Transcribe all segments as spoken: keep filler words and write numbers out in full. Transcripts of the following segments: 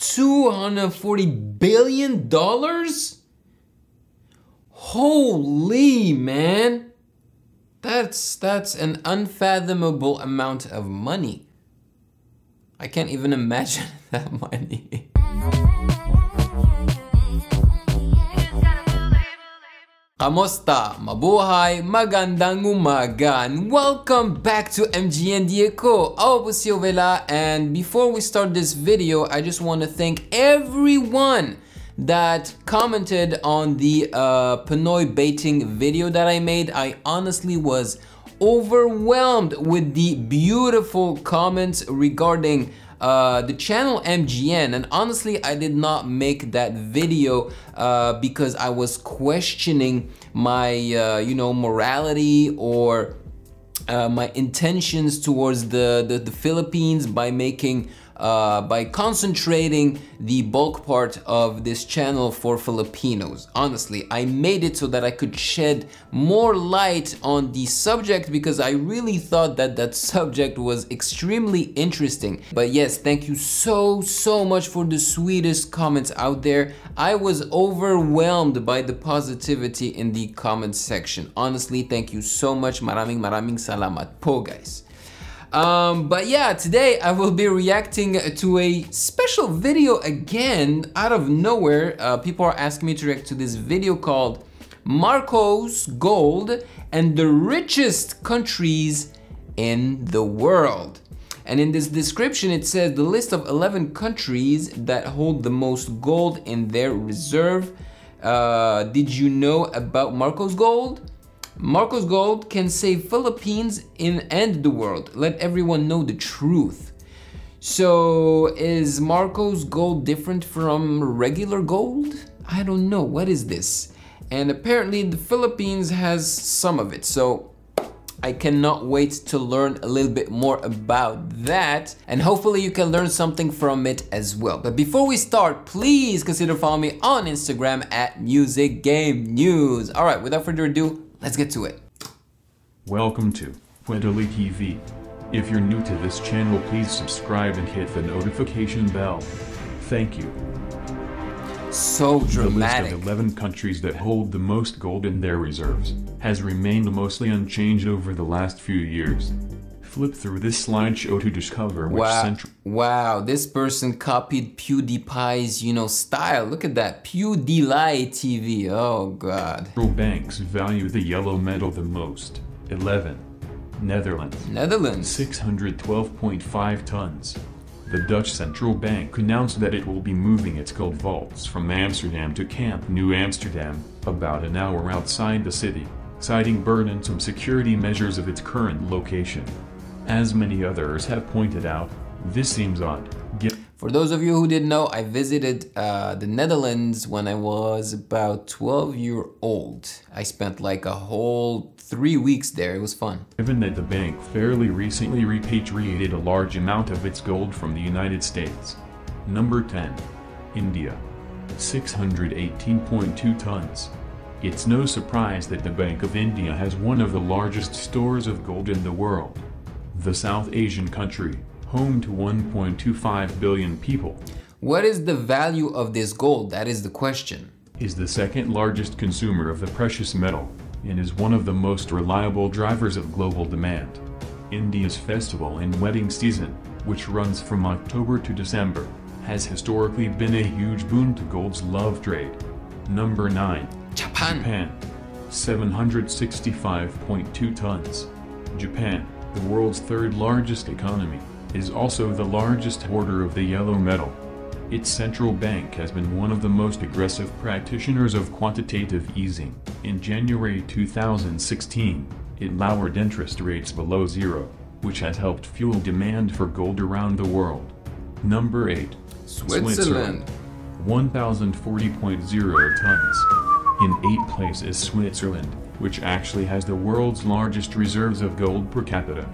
two hundred forty billion dollars? Holy man, that's that's an unfathomable amount of money. I can't even imagine that money. Kamusta? Mabuhay! Magandang umaga! Welcome back to M G N Echo. Ako po si Ovela, and before we start this video, I just want to thank everyone that commented on the uh, Panoi baiting video that I made. I honestly was overwhelmed with the beautiful comments regarding uh, the channel M G N, and honestly I did not make that video uh, because I was questioning my uh, you know, morality or uh, my intentions towards the, the, the Philippines by making Uh, by concentrating the bulk part of this channel for Filipinos. Honestly, I made it so that I could shed more light on the subject because I really thought that that subject was extremely interesting. But yes, thank you so, so much for the sweetest comments out there. I was overwhelmed by the positivity in the comment section. Honestly, thank you so much. Maraming maraming salamat po, guys. Um, but yeah, today I will be reacting to a special video again out of nowhere. Uh, people are asking me to react to this video called Marcos Gold and the Richest Countries in the World. And in this description it says the list of eleven countries that hold the most gold in their reserve. Uh, did you know about Marcos Gold? Marcos Gold can save Philippines in and the world. Let everyone know the truth. So is Marcos Gold different from regular gold? I don't know. What is this? And apparently the Philippines has some of it. So I cannot wait to learn a little bit more about that, and hopefully you can learn something from it as well. But before we start, please consider following me on Instagram at Music Game News. All right, without further ado, let's get to it. Welcome to Puentele T V. If you're new to this channel, please subscribe and hit the notification bell. Thank you. So dramatic. The list of eleven countries that hold the most gold in their reserves has remained mostly unchanged over the last few years. Flip through this slideshow to discover which wow. central- Wow, this person copied PewDiePie's, you know, style. Look at that, PewDiePie T V, oh god. Central banks value the yellow metal the most. eleven. Netherlands. Netherlands. six hundred twelve point five tons. The Dutch Central Bank announced that it will be moving its gold vaults from Amsterdam to Camp New Amsterdam, about an hour outside the city, citing burdensome security measures of its current location. As many others have pointed out, this seems odd. Get For those of you who didn't know, I visited uh, the Netherlands when I was about twelve years old. I spent like a whole three weeks there. It was fun. Given that the bank fairly recently repatriated a large amount of its gold from the United States. Number ten. India. six hundred eighteen point two tons. It's no surprise that the Bank of India has one of the largest stores of gold in the world. The South Asian country, home to one point two five billion people. What is the value of this gold? That is the question. Is the second largest consumer of the precious metal and is one of the most reliable drivers of global demand. India's festival and wedding season, which runs from October to December, has historically been a huge boon to gold's love trade. Number nine. Japan. Japan. seven hundred sixty-five point two tons. Japan, the world's third largest economy, is also the largest hoarder of the yellow metal. Its central bank has been one of the most aggressive practitioners of quantitative easing. In January two thousand sixteen, it lowered interest rates below zero, which has helped fuel demand for gold around the world. Number eight. Switzerland. one thousand forty point zero tons. In eighth place is Switzerland, which actually has the world's largest reserves of gold per capita.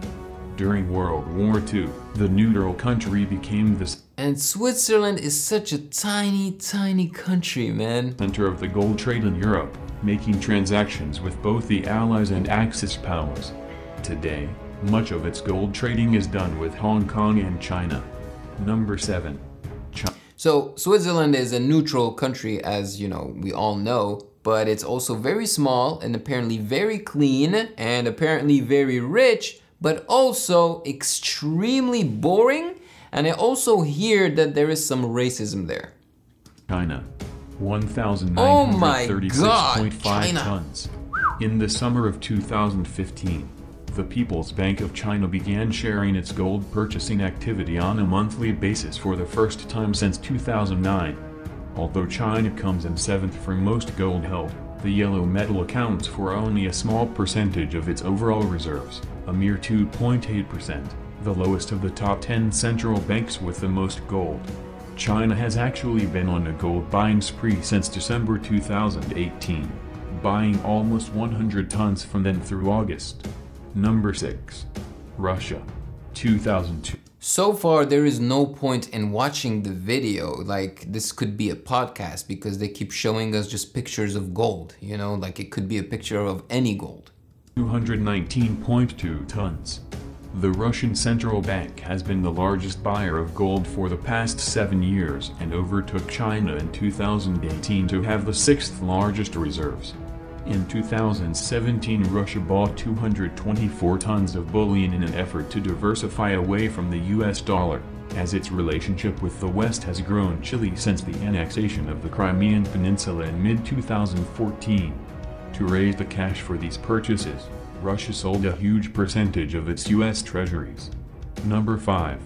During World War Two, the neutral country became the... And Switzerland is such a tiny, tiny country, man. ...center of the gold trade in Europe, making transactions with both the Allies and Axis powers. Today, much of its gold trading is done with Hong Kong and China. Number seven. So Switzerland is a neutral country, as you know, we all know, but it's also very small and apparently very clean and apparently very rich, but also extremely boring. And I also hear that there is some racism there. China, one thousand nine hundred thirty-six point five tons. In the summer of two thousand fifteen, the People's Bank of China began sharing its gold purchasing activity on a monthly basis for the first time since two thousand nine. Although China comes in seventh for most gold held, the yellow metal accounts for only a small percentage of its overall reserves, a mere two point eight percent, the lowest of the top ten central banks with the most gold. China has actually been on a gold buying spree since December two thousand eighteen, buying almost one hundred tons from then through August. Number six. Russia. two thousand two. So far, there is no point in watching the video. Like, this could be a podcast because they keep showing us just pictures of gold, you know, like it could be a picture of any gold. two hundred nineteen point two tons. The Russian Central Bank has been the largest buyer of gold for the past seven years and overtook China in two thousand eighteen to have the sixth largest reserves. In two thousand seventeen, Russia bought two hundred twenty-four tons of bullion in an effort to diversify away from the U S dollar, as its relationship with the West has grown chilly since the annexation of the Crimean Peninsula in mid two thousand fourteen. To raise the cash for these purchases, Russia sold a huge percentage of its U S treasuries. Number five.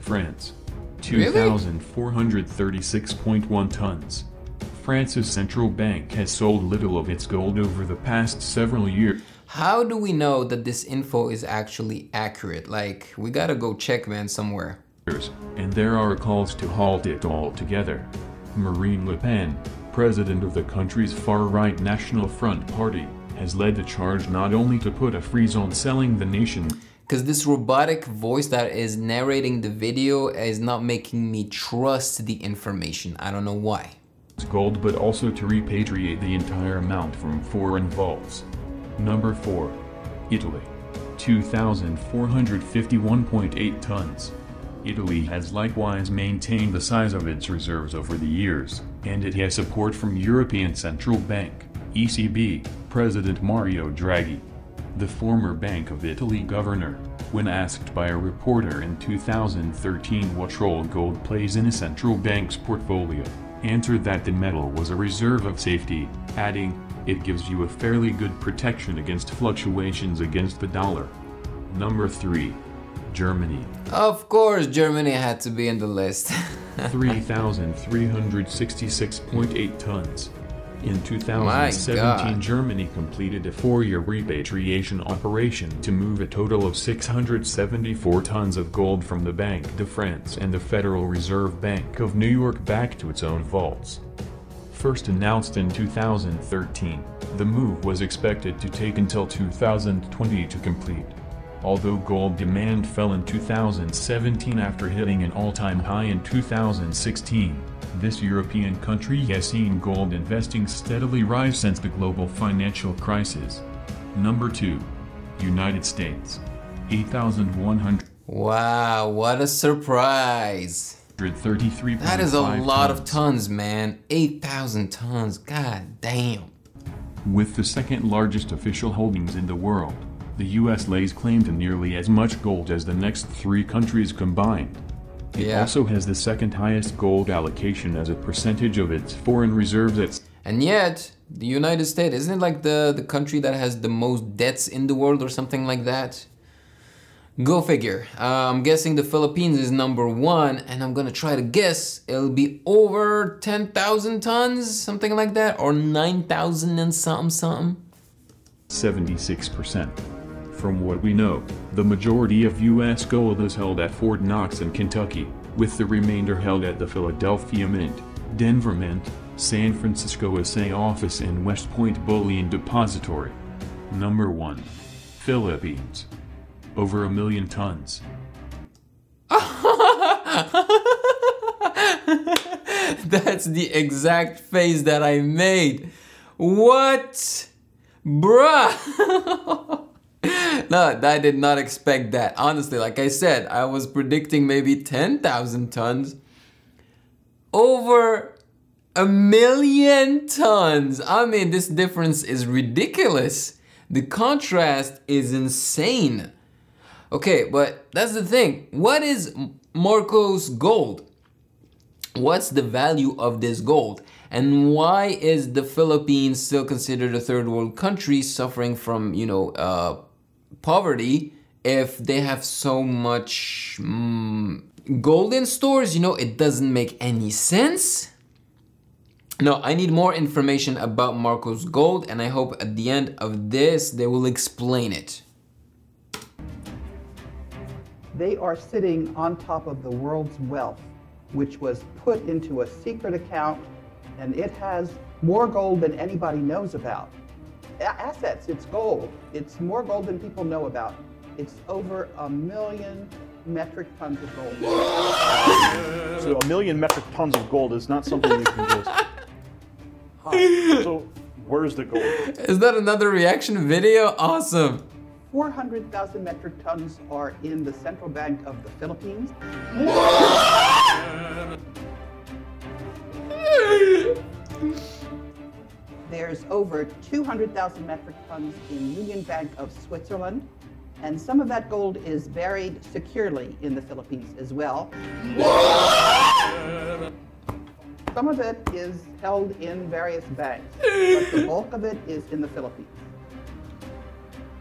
France. two thousand four hundred thirty-six point one tons. France's central bank has sold little of its gold over the past several years. How do we know that this info is actually accurate? Like, we gotta go check, man, somewhere. And there are calls to halt it altogether. Marine Le Pen, president of the country's far-right National Front party, has led the charge not only to put a freeze on selling the nation. Because this robotic voice that is narrating the video is not making me trust the information. I don't know why. Gold, but also to repatriate the entire amount from foreign vaults. Number four. Italy. two thousand four hundred fifty-one point eight tons. Italy has likewise maintained the size of its reserves over the years, and it has support from European Central Bank, E C B, President Mario Draghi. The former Bank of Italy governor, when asked by a reporter in two thousand thirteen what role gold plays in a central bank's portfolio, answered that the metal was a reserve of safety, adding, "It gives you a fairly good protection against fluctuations against the dollar." Number three. Germany. Of course, Germany had to be in the list. three thousand three hundred sixty-six point eight tons. In two thousand seventeen, Germany completed a four-year repatriation operation to move a total of six hundred seventy-four tons of gold from the Banque de France and the Federal Reserve Bank of New York back to its own vaults. First announced in two thousand thirteen, the move was expected to take until two thousand twenty to complete. Although gold demand fell in two thousand seventeen after hitting an all-time high in two thousand sixteen, this European country has seen gold investing steadily rise since the global financial crisis. Number two. United States. eight thousand one hundred. Wow, what a surprise. That is a lot tons. of tons, man. eight thousand tons, god damn. With the second largest official holdings in the world, the U S lays claim to nearly as much gold as the next three countries combined. It yeah. also has the second highest gold allocation as a percentage of its foreign reserves. It's and yet, the United States, isn't it like the, the country that has the most debts in the world or something like that? Go figure. Uh, I'm guessing the Philippines is number one, and I'm gonna try to guess it'll be over ten thousand tons, something like that, or nine thousand and something something. seventy-six percent. From what we know, the majority of U S gold is held at Fort Knox in Kentucky, with the remainder held at the Philadelphia Mint, Denver Mint, San Francisco Assay Office and West Point Bullion Depository. Number one. Philippines. Over a million tons. That's the exact face that I made. What? Bruh! No, I did not expect that. Honestly, like I said, I was predicting maybe ten thousand tons. over a million tons. I mean, this difference is ridiculous. The contrast is insane. Okay, but that's the thing. What is Marcos Gold? What's the value of this gold? And why is the Philippines still considered a third world country suffering from, you know, uh, poverty if they have so much um, gold in stores? You know, it doesn't make any sense. No, I need more information about Marcos Gold, and I hope at the end of this, they will explain it. They are sitting on top of the world's wealth, which was put into a secret account, and it has more gold than anybody knows about. Assets, it's gold. It's more gold than people know about. It's over a million metric tons of gold. So a million metric tons of gold is not something you can just... Huh. So where's the gold? Is that another reaction video? Awesome. four hundred thousand metric tons are in the Central Bank of the Philippines. There's over two hundred thousand metric tons in Union Bank of Switzerland. And some of that gold is buried securely in the Philippines as well. Some of it is held in various banks, but the bulk of it is in the Philippines.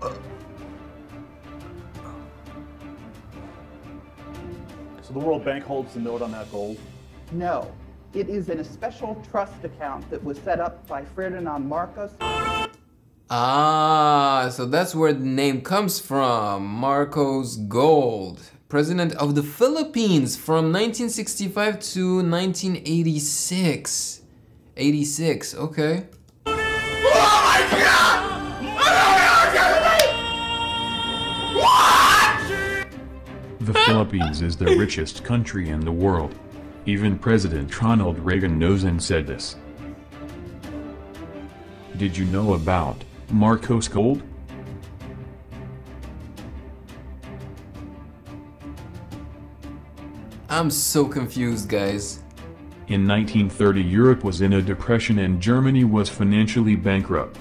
So the World Bank holds the note on that gold? No. It is in a special trust account that was set up by Ferdinand Marcos. Ah, so that's where the name comes from, Marcos Gold, president of the Philippines from nineteen sixty-five to nineteen eighty-six. eighty-six, okay. Oh my God! What? The Philippines is the richest country in the world. Even President Ronald Reagan knows and said this. Did you know about Marcos Gold? I'm so confused, guys. In nineteen thirty, Europe was in a depression and Germany was financially bankrupt.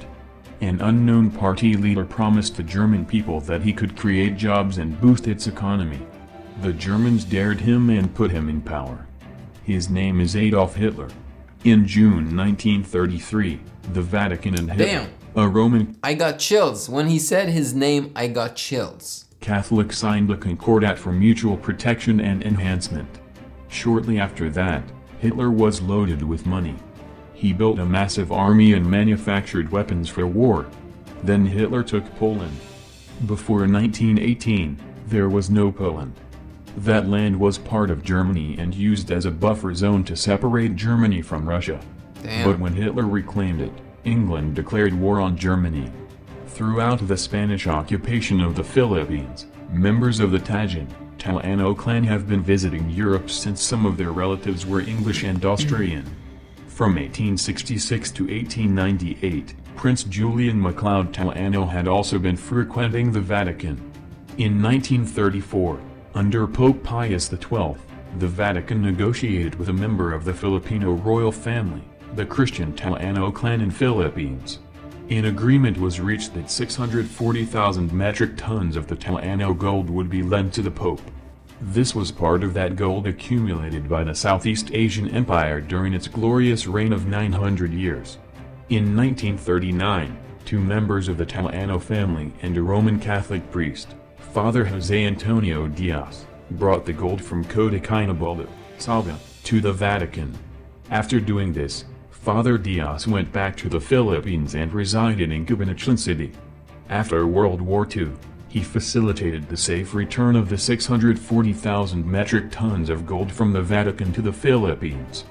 An unknown party leader promised the German people that he could create jobs and boost its economy. The Germans dared him and put him in power. His name is Adolf Hitler. In June nineteen thirty-three, the Vatican and Hitler, Damn. a Roman... I got chills. When he said his name, I got chills. Catholic signed a concordat for mutual protection and enhancement. Shortly after that, Hitler was loaded with money. He built a massive army and manufactured weapons for war. Then Hitler took Poland. Before nineteen eighteen, there was no Poland. That land was part of Germany and used as a buffer zone to separate Germany from Russia. Damn. But when Hitler reclaimed it, England declared war on Germany. Throughout the Spanish occupation of the Philippines, members of the Tajan Tallano clan have been visiting Europe since some of their relatives were English and Austrian. From eighteen sixty-six to eighteen ninety-eight, Prince Julian MacLeod Tallano had also been frequenting the Vatican. In nineteen thirty-four, under Pope Pius the twelfth, the Vatican negotiated with a member of the Filipino royal family, the Christian Tallano clan in Philippines. An agreement was reached that six hundred forty thousand metric tons of the Tallano gold would be lent to the Pope. This was part of that gold accumulated by the Southeast Asian Empire during its glorious reign of nine hundred years. In nineteen thirty-nine, two members of the Tallano family and a Roman Catholic priest, Father José Antonio Díaz, brought the gold from Kota Kinabalu, Sabah, to the Vatican. After doing this, Father Díaz went back to the Philippines and resided in Cabanatuan City. After World War Two, he facilitated the safe return of the six hundred forty thousand metric tons of gold from the Vatican to the Philippines.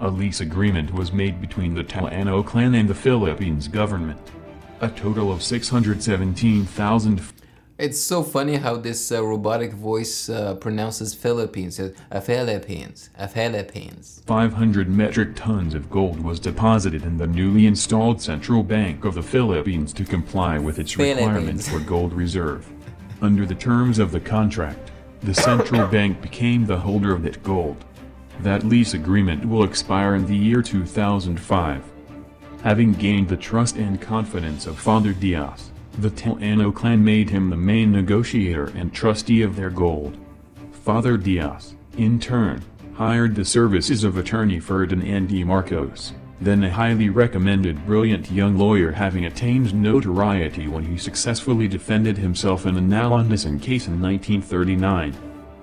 A lease agreement was made between the Tallano clan and the Philippines government. A total of six hundred seventeen thousand... It's so funny how this uh, robotic voice uh, pronounces Philippines. A Philippines. A Philippines. five hundred metric tons of gold was deposited in the newly installed Central Bank of the Philippines to comply with its requirements for gold reserve. Under the terms of the contract, the Central Bank became the holder of that gold. that lease agreement will expire in the year two thousand five. Having gained the trust and confidence of Father Diaz, the Tallano clan made him the main negotiator and trustee of their gold. Father Diaz, in turn, hired the services of attorney Ferdinand Marcos, then a highly recommended brilliant young lawyer having attained notoriety when he successfully defended himself in a Nalonasan case in nineteen thirty-nine.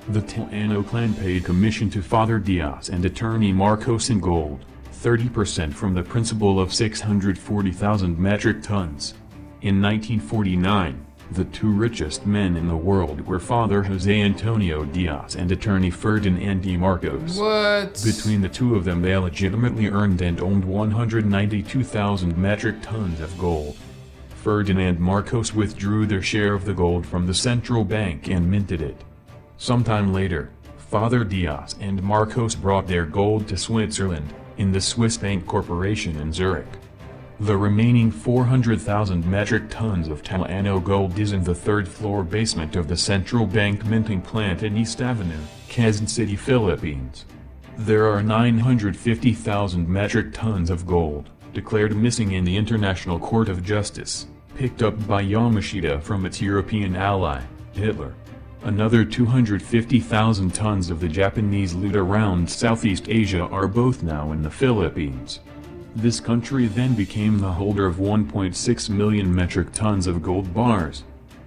The Tallano clan paid commission to Father Diaz and attorney Marcos in gold, thirty percent from the principal of six hundred forty thousand metric tons. In nineteen forty-nine, the two richest men in the world were Father José Antonio Díaz and attorney Ferdinand Marcos. What? Between the two of them they legitimately earned and owned one hundred ninety-two thousand metric tons of gold. Ferdinand Marcos withdrew their share of the gold from the central bank and minted it. Sometime later, Father Díaz and Marcos brought their gold to Switzerland, in the Swiss Bank Corporation in Zurich. The remaining four hundred thousand metric tons of Tallano gold is in the third-floor basement of the Central Bank minting plant in East Avenue, Quezon City, Philippines. There are nine hundred fifty thousand metric tons of gold, declared missing in the International Court of Justice, picked up by Yamashita from its European ally, Hitler. Another two hundred fifty thousand tons of the Japanese loot around Southeast Asia are both now in the Philippines. This country then became the holder of one point six million metric tons of gold bars.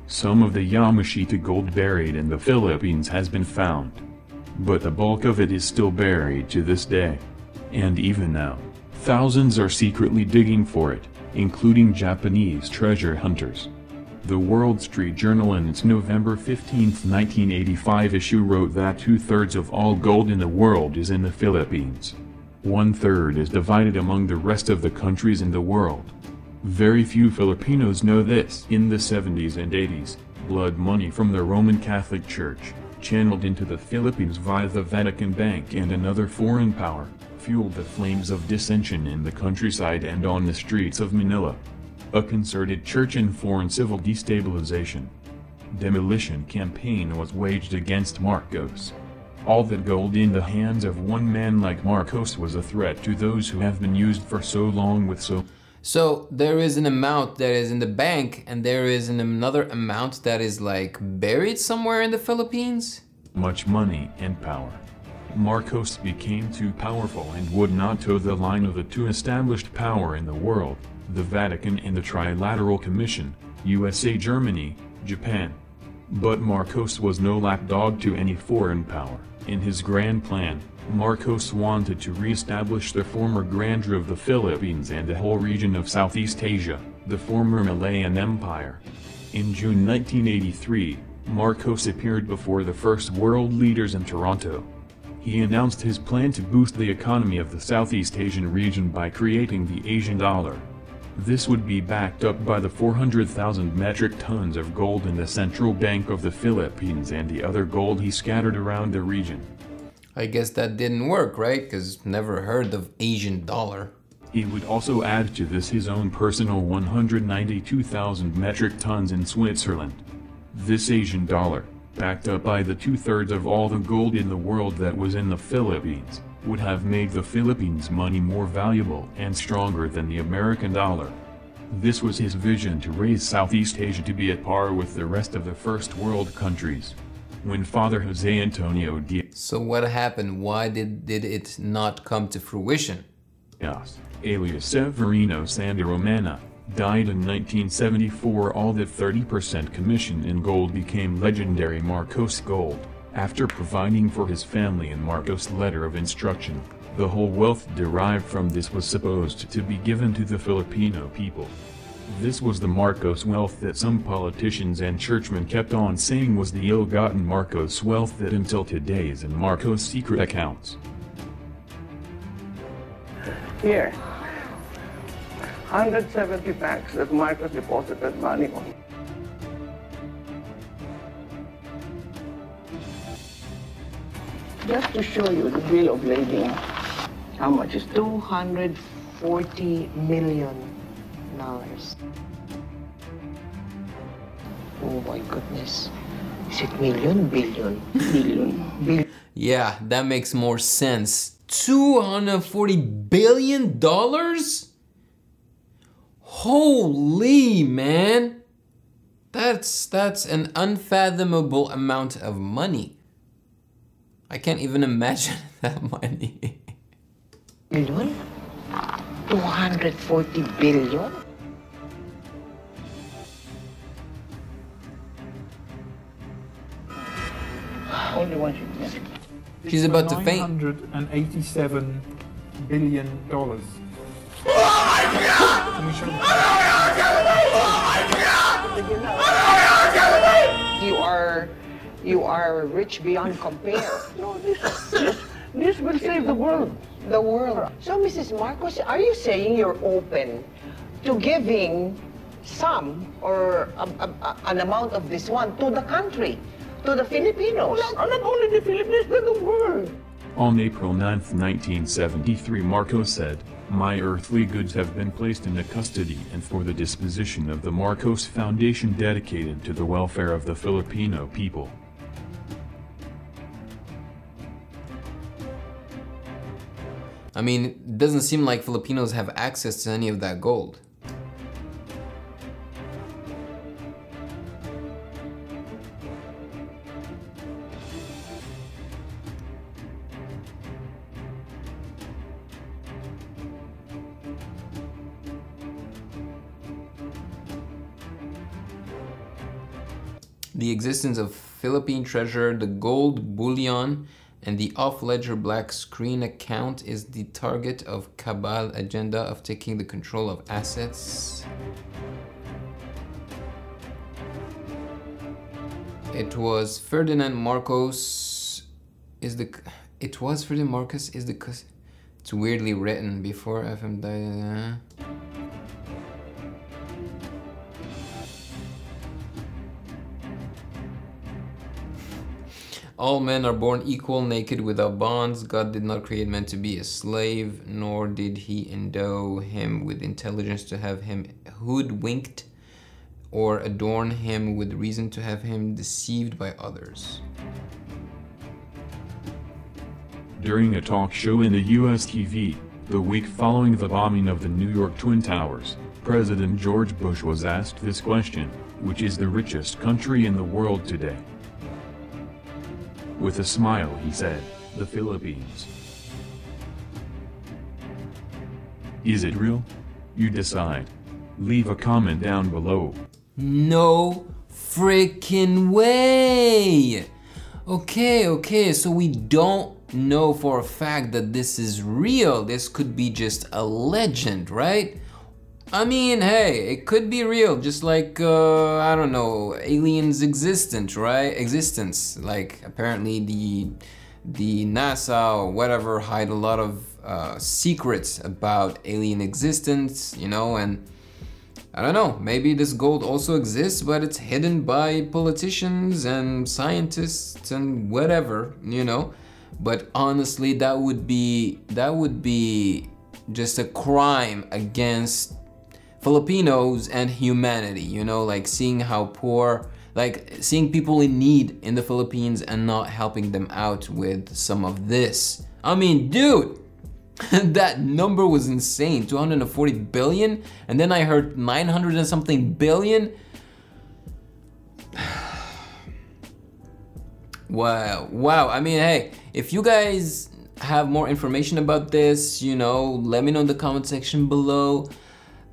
Some of the Yamashita gold buried in the Philippines has been found, but the bulk of it is still buried to this day. And even now, thousands are secretly digging for it, including Japanese treasure hunters. The Wall Street Journal in its November fifteenth nineteen eighty-five issue wrote that two-thirds of all gold in the world is in the Philippines. One-third is divided among the rest of the countries in the world. Very few Filipinos know this. In the seventies and eighties, blood money from the Roman Catholic Church, channeled into the Philippines via the Vatican Bank and another foreign power, fueled the flames of dissension in the countryside and on the streets of Manila. A concerted church and foreign civil destabilization demolition campaign was waged against Marcos. All that gold in the hands of one man like Marcos was a threat to those who have been used for so long with so... So there is an amount that is in the bank and there is an another amount that is like buried somewhere in the Philippines? Much money and power. Marcos became too powerful and would not toe the line of the two established power in the world, the Vatican and the Trilateral Commission, U S A, Germany, Japan. But Marcos was no lapdog to any foreign power. In his grand plan, Marcos wanted to re-establish the former grandeur of the Philippines and the whole region of Southeast Asia, the former Malayan Empire. In June nineteen eighty-three, Marcos appeared before the first world leaders in Toronto. He announced his plan to boost the economy of the Southeast Asian region by creating the Asian dollar. This would be backed up by the four hundred thousand metric tons of gold in the Central Bank of the Philippines and the other gold he scattered around the region. I guess that didn't work, right? Because never heard of Asian dollar. He would also add to this his own personal one hundred ninety-two thousand metric tons in Switzerland. This Asian dollar, backed up by the two-thirds of all the gold in the world that was in the Philippines, would have made the Philippines' money more valuable and stronger than the American dollar. This was his vision to raise Southeast Asia to be at par with the rest of the first world countries. When Father José Antonio Díaz... So what happened? Why did, did it not come to fruition? Yes, alias Severino Santa Romana, died in nineteen seventy-four, all that thirty percent commission in gold became legendary Marcos Gold. After providing for his family in Marcos' letter of instruction, the whole wealth derived from this was supposed to be given to the Filipino people. This was the Marcos wealth that some politicians and churchmen kept on saying was the ill-gotten Marcos wealth that until today is in Marcos' secret accounts. Here, one hundred seventy banks that Marcos deposited money on. Just to show you the bill of lading, how much is two hundred forty million dollars. Oh my goodness. Is it million? Billion. Billion. Billion. Yeah, that makes more sense two hundred forty billion dollars? Holy man, that's that's an unfathomable amount of money. I can't even imagine that money. Million? two hundred forty billion? Only one should get it. She's about to faint. nine hundred eighty-seven billion dollars. Oh my God! You are, you are rich beyond compare. No, this, this, this will save the world. The world. So, Missus Marcos, are you saying you're open to giving some or a, a, a, an amount of this one to the country? To the Filipinos. Not, not only the Filipinos, but the world. On April ninth nineteen seventy-three, Marcos said, "My earthly goods have been placed in the custody and for the disposition of the Marcos Foundation dedicated to the welfare of the Filipino people." I mean, it doesn't seem like Filipinos have access to any of that gold. The existence of Philippine treasure, the gold bullion, and the off-ledger black screen account is the target of cabal agenda of taking the control of assets. It was Ferdinand Marcos is the... It was Ferdinand Marcos is the... It's weirdly written before F M... All men are born equal, naked, without bonds. God did not create man to be a slave, nor did he endow him with intelligence to have him hoodwinked, or adorn him with reason to have him deceived by others. During a talk show in the U S T V, the week following the bombing of the New York Twin Towers, President George Bush was asked this question: which is the richest country in the world today? With a smile he said, "The Philippines." Is it real? You decide. Leave a comment down below. No freaking way! Okay, okay, so we don't know for a fact that this is real. This could be just a legend, right? I mean, hey, it could be real, just like, uh, I don't know, aliens existence, right? Existence, like apparently the, the NASA or whatever hide a lot of uh, secrets about alien existence, you know, and I don't know, maybe this gold also exists, but it's hidden by politicians and scientists and whatever, you know, but honestly, that would be, that would be just a crime against Filipinos and humanity, you know, like seeing how poor, like seeing people in need in the Philippines and not helping them out with some of this. I mean, dude, that number was insane, two hundred forty billion, and then I heard nine hundred and something billion. Wow, wow, I mean, hey, if you guys have more information about this, you know, let me know in the comment section below.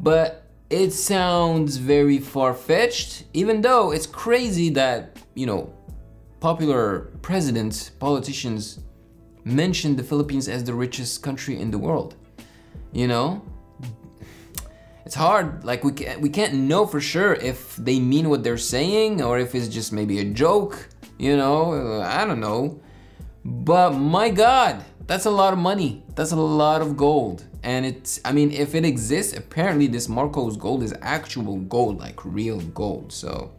But it sounds very far-fetched, even though it's crazy that, you know, popular presidents, politicians mention the Philippines as the richest country in the world. You know, it's hard, like we can't, we can't know for sure if they mean what they're saying or if it's just maybe a joke, you know, I don't know. But my God, that's a lot of money. That's a lot of gold. And it's, I mean, if it exists, apparently this Marcos gold is actual gold, like real gold. So,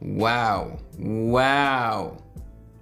wow, wow.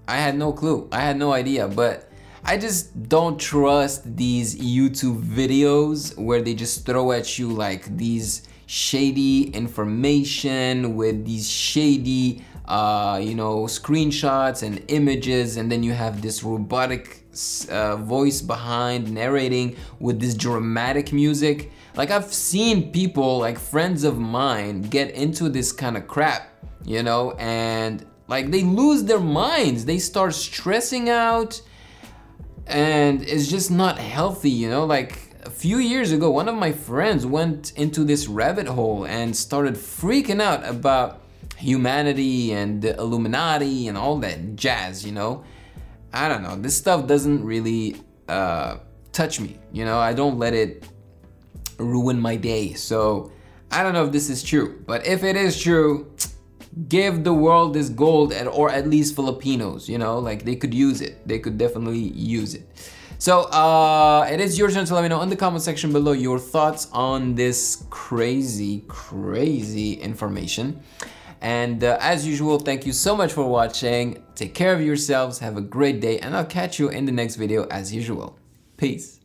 I had no clue, I had no idea, but I just don't trust these YouTube videos where they just throw at you like these shady information with these shady uh, you know, screenshots and images, and then you have this robotic uh, voice behind narrating with this dramatic music. Like, I've seen people, like friends of mine, get into this kind of crap, you know, and like they lose their minds. They start stressing out, and it's just not healthy, you know. Like, a few years ago, one of my friends went into this rabbit hole and started freaking out about humanity and the Illuminati and all that jazz, you know. I don't know, this stuff doesn't really uh, touch me, you know. I don't let it ruin my day. So I don't know if this is true, but if it is true, give the world this gold, at, or at least Filipinos, you know, like they could use it. They could definitely use it. So uh, it is your turn to let me know in the comment section below your thoughts on this crazy, crazy information. And uh, as usual, thank you so much for watching. Take care of yourselves. Have a great day, and I'll catch you in the next video as usual. Peace.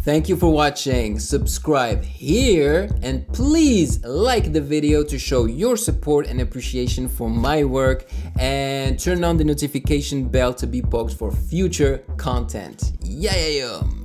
Thank you for watching. Subscribe here and please like the video to show your support and appreciation for my work, and turn on the notification bell to be poked for future content. Yeah, yeah, yeah.